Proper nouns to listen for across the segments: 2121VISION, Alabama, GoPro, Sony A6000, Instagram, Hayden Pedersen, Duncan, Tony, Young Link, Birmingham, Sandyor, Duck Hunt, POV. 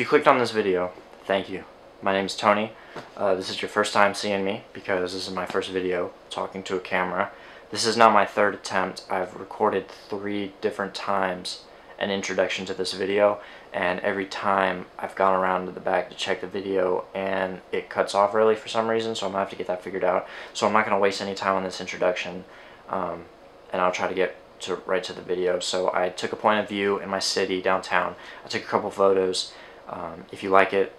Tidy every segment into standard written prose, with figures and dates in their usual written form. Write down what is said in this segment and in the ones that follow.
you clicked on this video, thank you. My name is Tony. This is your first time seeing me because this is my first video talking to a camera. This is now my third attempt. I've recorded 3 different times an introduction to this video, and every time I've gone around to the back to check the video and it cuts off early for some reason, so I'm gonna have to get that figured out. So I'm not gonna waste any time on this introduction, and I'll try to get right to the video. So I took a point of view in my city downtown. I took a couple photos. If you like it,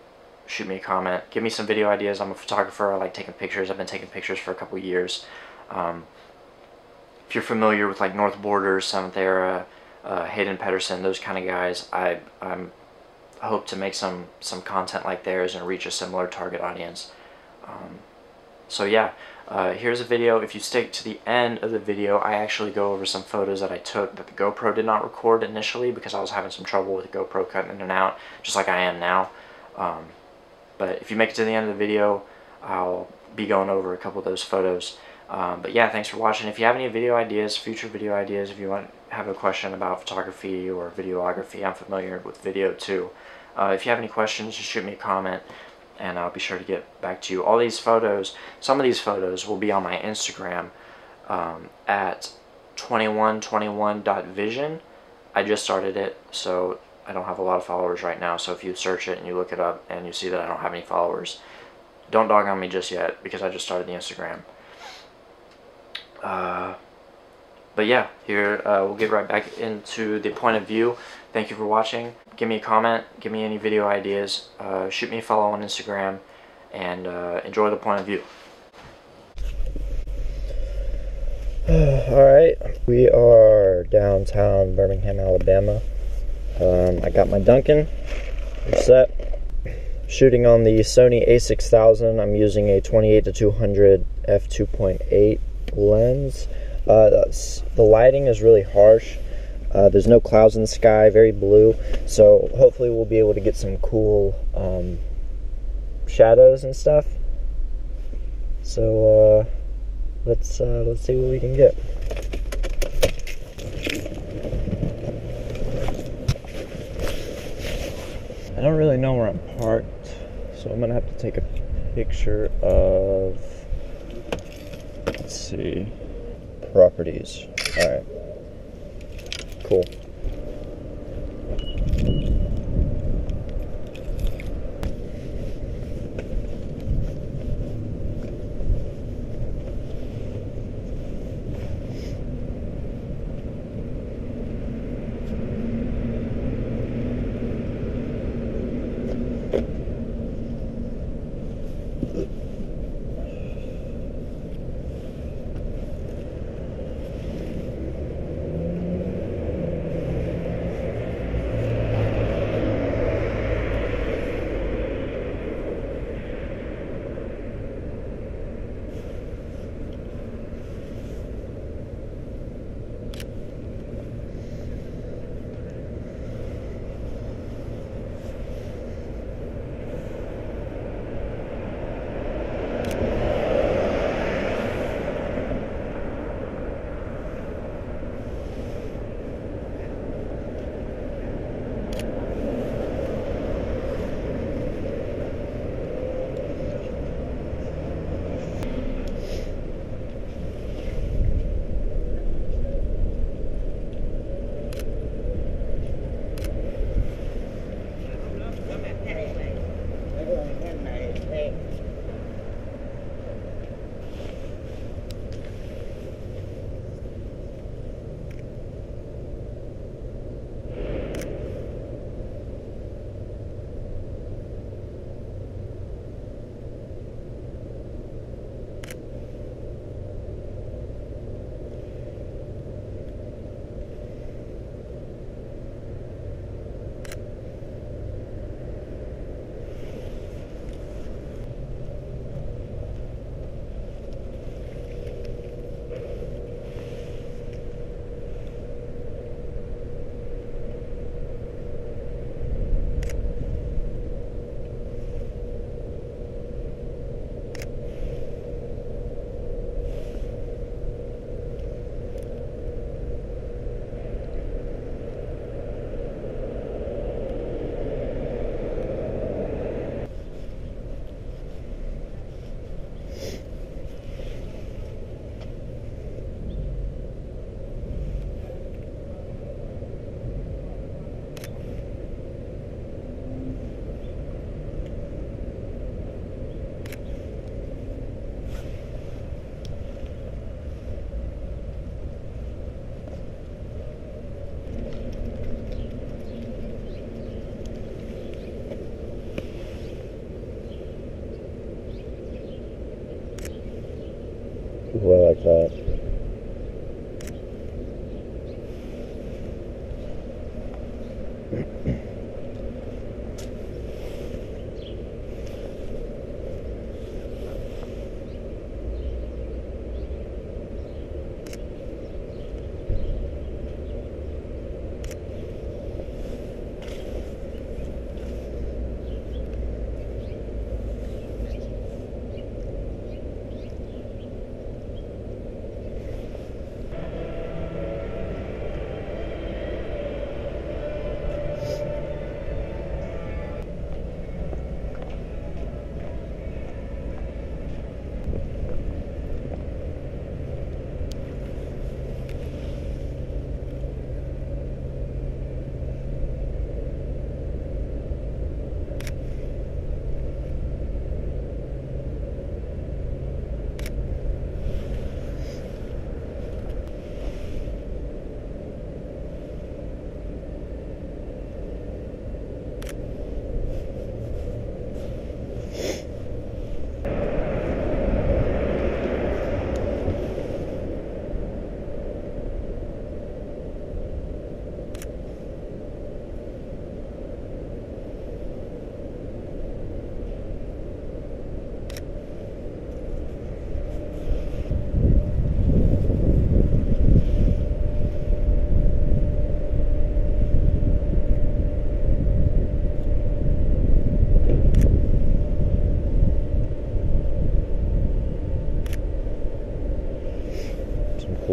shoot me a comment, give me some video ideas. I'm a photographer. I like taking pictures. I've been taking pictures for a couple years. If you're familiar with like North Border, Seventh Era, Hayden Pedersen, those kind of guys, I hope to make some content like theirs and reach a similar target audience. So yeah, here's a video. If you stick to the end of the video, I actually go over some photos that I took that the GoPro did not record initially because I was having some trouble with the GoPro cutting in and out, just like I am now. But if you make it to the end of the video, I'll be going over a couple of those photos. But yeah, thanks for watching. If you have any video ideas, future video ideas, if you have a question about photography or videography, I'm familiar with video too. If you have any questions, just shoot me a comment, and I'll be sure to get back to you. All these photos, some of these photos will be on my Instagram at 2121.vision. I just started it, so I don't have a lot of followers right now. So if you search it and you look it up and you see that I don't have any followers, don't dog on me just yet because I just started the Instagram. But yeah, here we'll get right back into the point of view. Thank you for watching. Give me a comment, give me any video ideas, shoot me a follow on Instagram, and enjoy the point of view. Alright, we are downtown Birmingham, Alabama. I got my Duncan set. Shooting on the Sony A6000, I'm using a 28-200 f2.8 lens. The lighting is really harsh. There's no clouds in the sky, very blue, so hopefully we'll be able to get some cool shadows and stuff. So let's see what we can get. I don't really know where I'm parked, so I'm gonna have to take a picture of, let's see, properties. All right. Cool. way like that.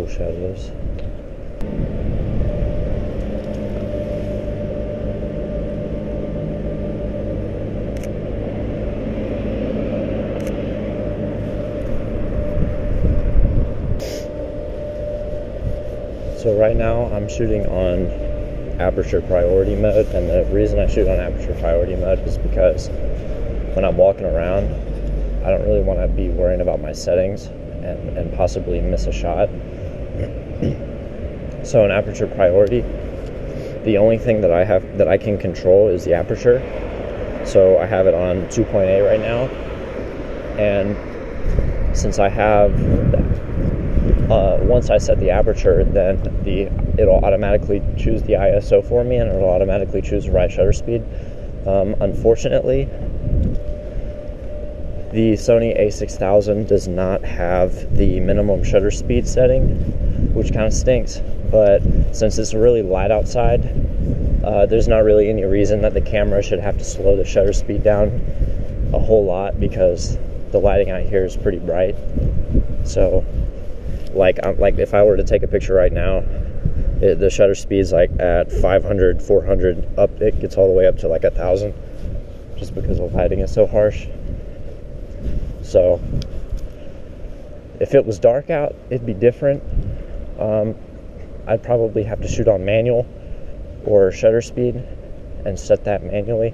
Shadows. So right now I'm shooting on aperture priority mode, and the reason I shoot on aperture priority mode is because when I'm walking around I don't really want to be worrying about my settings and possibly miss a shot. So in aperture priority, the only thing that I can control is the aperture. So I have it on 2.8 right now, and since I have once I set the aperture, then it'll automatically choose the ISO for me, and it'll automatically choose the right shutter speed. Unfortunately, the Sony A6000 does not have the minimum shutter speed setting, which kind of stinks, but since it's really light outside, there's not really any reason that the camera should have to slow the shutter speed down a whole lot, because the lighting out here is pretty bright. So like if I were to take a picture right now, the shutter speed's like at 500, 400 up, it gets all the way up to like 1,000, just because the lighting is so harsh. So if it was dark out, it'd be different. I'd probably have to shoot on manual or shutter speed and set that manually,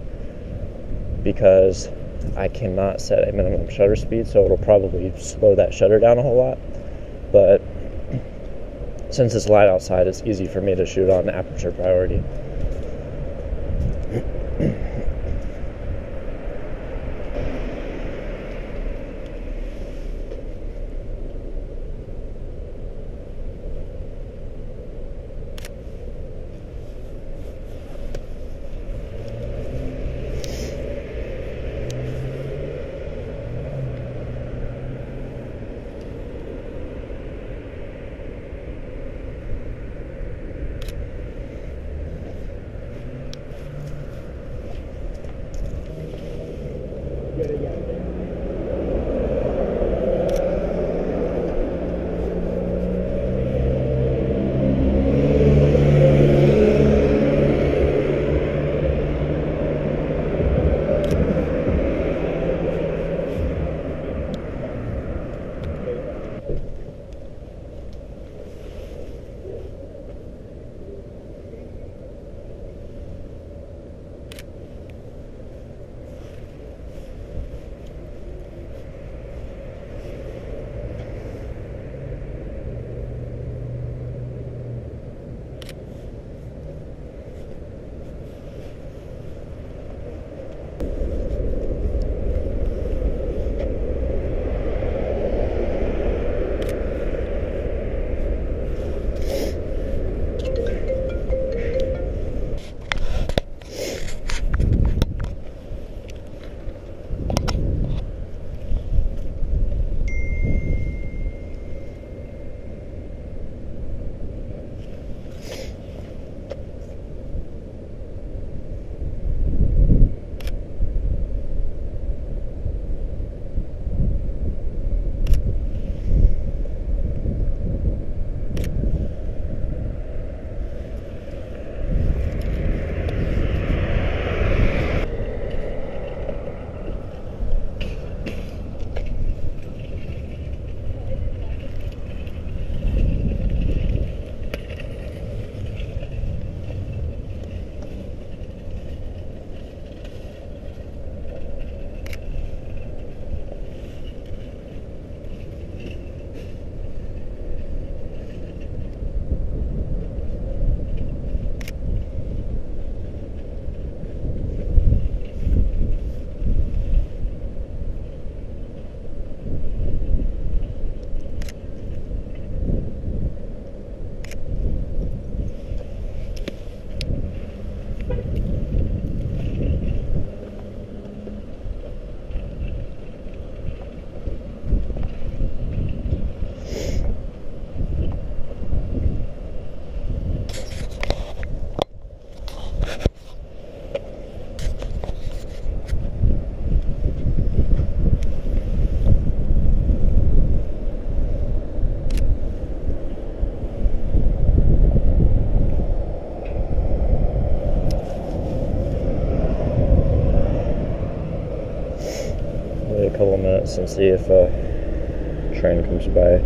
because I cannot set a minimum shutter speed, so it'll probably slow that shutter down a whole lot. But since it's light outside, it's easy for me to shoot on aperture priority. lights and see if a train comes by.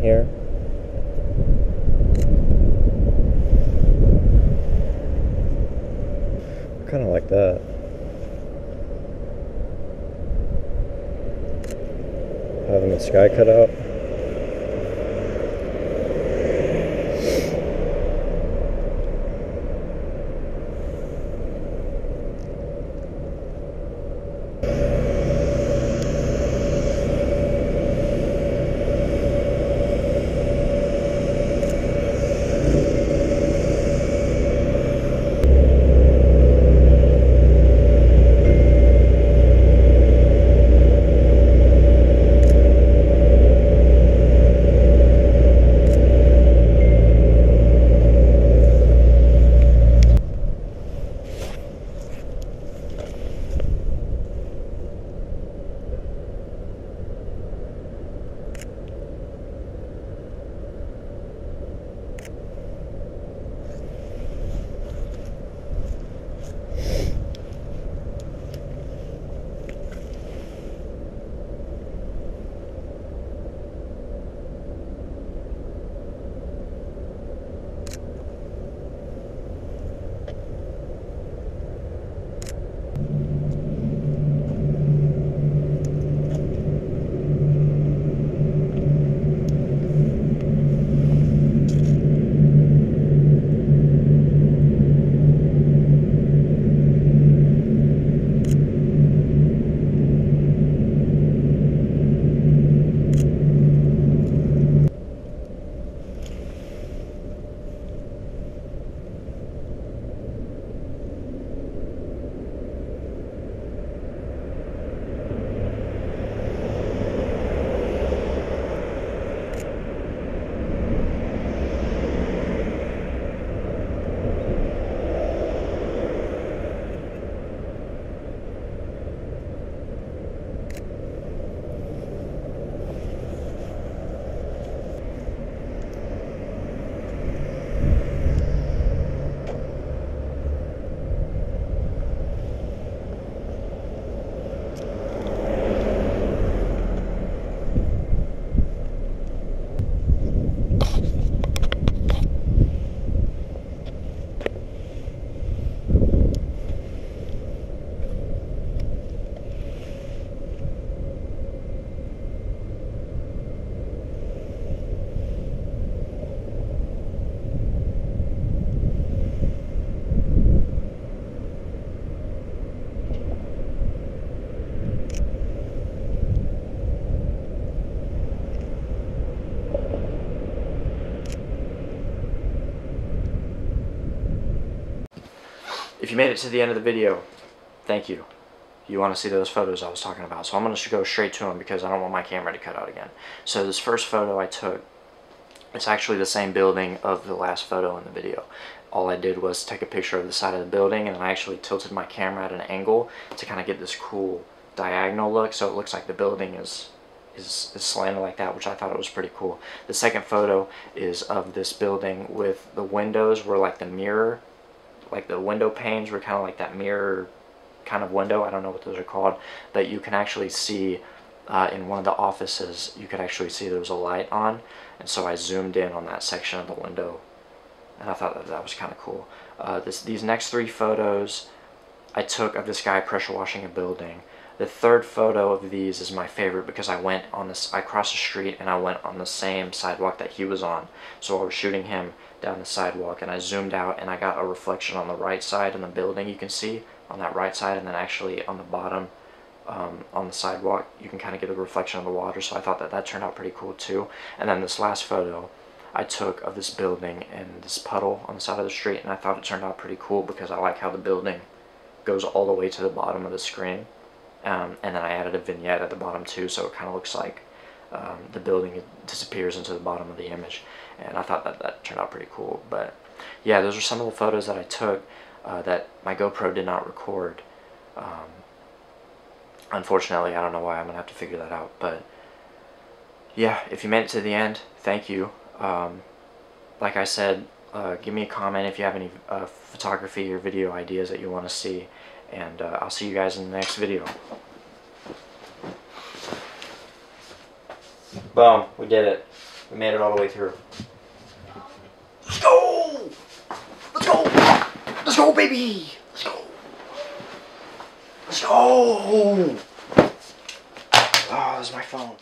here. I kind of like that. Having the sky cut out. If you made it to the end of the video, thank you. You want to see those photos I was talking about, so I'm going to go straight to them because I don't want my camera to cut out again. So this first photo I took, it's actually the same building of the last photo in the video. All I did was take a picture of the side of the building, and I actually tilted my camera at an angle to kind of get this cool diagonal look, so it looks like the building is slanted like that, which I thought it was pretty cool. The second photo is of this building with the windows where like the mirror, like the window panes were kind of like that mirror kind of window, I don't know what those are called, that you can actually see in one of the offices, you could actually see there was a light on, and so I zoomed in on that section of the window, and I thought that was kind of cool. These next three photos I took of this guy pressure washing a building. The third photo of these is my favorite because I went on this, I crossed the street and I went on the same sidewalk that he was on. So I was shooting him down the sidewalk and I zoomed out and I got a reflection on the right side in the building, you can see on that right side, and then actually on the bottom on the sidewalk you can kind of get the reflection of the water. So I thought that turned out pretty cool too. And then this last photo I took of this building and this puddle on the side of the street, and I thought it turned out pretty cool because I like how the building goes all the way to the bottom of the screen. And then I added a vignette at the bottom too, so it kind of looks like the building disappears into the bottom of the image, and I thought that turned out pretty cool. But yeah, those are some of the photos that I took that my GoPro did not record. Unfortunately, I don't know why, I'm going to have to figure that out. But yeah, if you made it to the end, thank you. Like I said, give me a comment if you have any photography or video ideas that you want to see. And I'll see you guys in the next video. Boom, we did it. We made it all the way through. Let's go! Let's go! Let's go, baby! Let's go! Let's go! Oh, there's my phone.